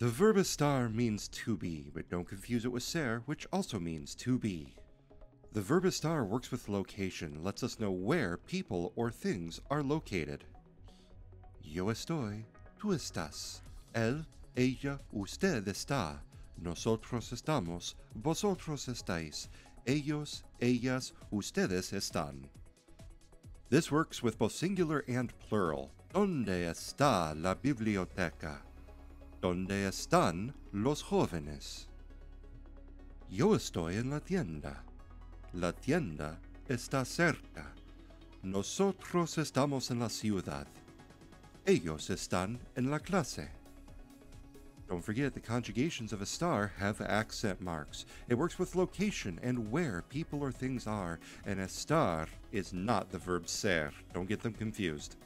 The verb estar means to be, but don't confuse it with ser, which also means to be. The verb estar works with location, lets us know where people or things are located. Yo estoy, tú estás, él, ella, usted está, nosotros estamos, vosotros estáis, ellos, ellas, ustedes están. This works with both singular and plural. ¿Dónde está la biblioteca? ¿Dónde están los jóvenes? Yo estoy en la tienda. La tienda está cerca. Nosotros estamos en la ciudad. Ellos están en la clase. Don't forget the conjugations of estar have accent marks. It works with location and where people or things are, and estar is not the verb ser. Don't get them confused.